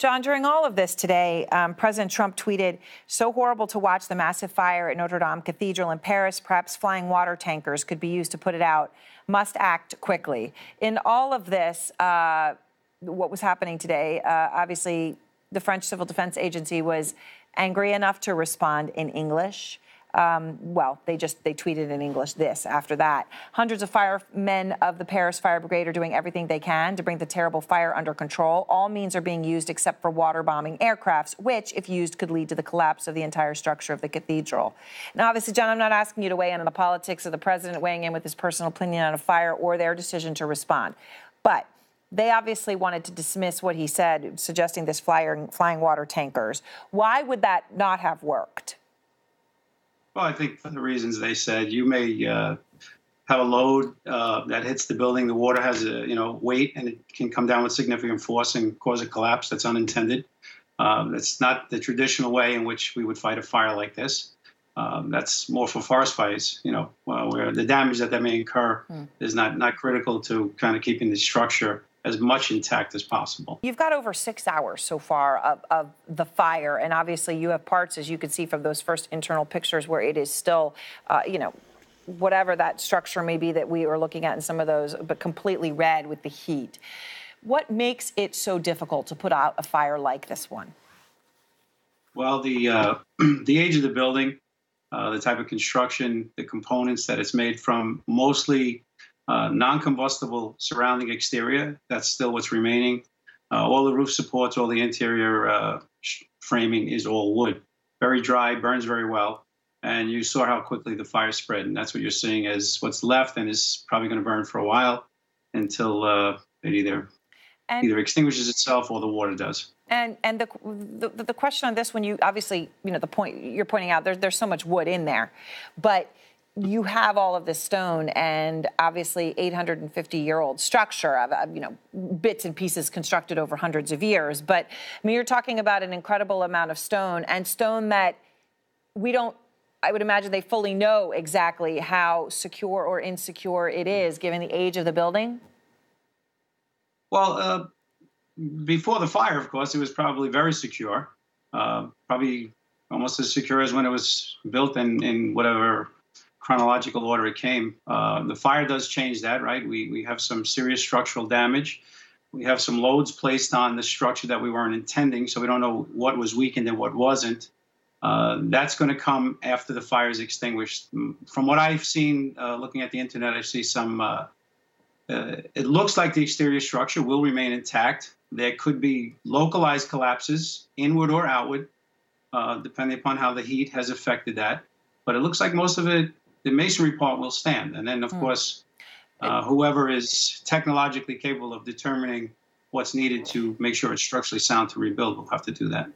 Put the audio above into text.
John, during all of this today, President Trump tweeted, "So horrible to watch the massive fire at Notre Dame Cathedral in Paris. Perhaps flying water tankers could be used to put it out. Must act quickly." In all of this, what was happening today, obviously the French Civil Defense Agency was angry enough to respond in English. They tweeted in English this after that. Hundreds of firemen of the Paris fire brigade are doing everything they can to bring the terrible fire under control. All means are being used except for water bombing aircrafts, which, if used, could lead to the collapse of the entire structure of the cathedral. Now, obviously, John, I'm not asking you to weigh in on the politics of the president weighing in with his personal opinion on a fire or their decision to respond. But they obviously wanted to dismiss what he said, suggesting this flying water tankers. Why would that not have worked? Well, I think for the reasons they said, you may have a load that hits the building. The water has a weight, and it can come down with significant force and cause a collapse that's unintended. That's not the traditional way in which we would fight a fire like this. That's more for forest fires, where the damage that may incur is not critical to kind of keeping the structure as much intact as possible. You've got over 6 hours so far of the fire, and obviously you have parts, as you can see from those first internal pictures, where it is still, whatever that structure may be that we were looking at in some of those, but completely red with the heat. What makes it so difficult to put out a fire like this one? Well, the age of the building, the type of construction, the components that it's made from, mostly non-combustible surrounding exterior. That's still what's remaining. All the roof supports, all the interior framing is all wood. Very dry, burns very well. And you saw how quickly the fire spread. And that's what you're seeing as what's left, and is probably going to burn for a while until it either extinguishes itself or the water does. And the question on this, when you obviously, the point you're pointing out, there's so much wood in there, but you have all of this stone and obviously 850-year-old structure of, bits and pieces constructed over hundreds of years. But you're talking about an incredible amount of stone, and stone that we don't, I would imagine they fully know exactly how secure or insecure it is given the age of the building. Well, before the fire, of course, it was probably very secure, probably almost as secure as when it was built in whatever chronological order it came. The fire does change that, right? We have some serious structural damage. We have some loads placed on the structure that we weren't intending, so we don't know what was weakened and what wasn't. That's going to come after the fire is extinguished. From what I've seen, looking at the internet, I see some, it looks like the exterior structure will remain intact. There could be localized collapses, inward or outward, depending upon how the heat has affected that. But it looks like most of it, the masonry part, will stand. And then, of course, whoever is technologically capable of determining what's needed to make sure it's structurally sound to rebuild will have to do that.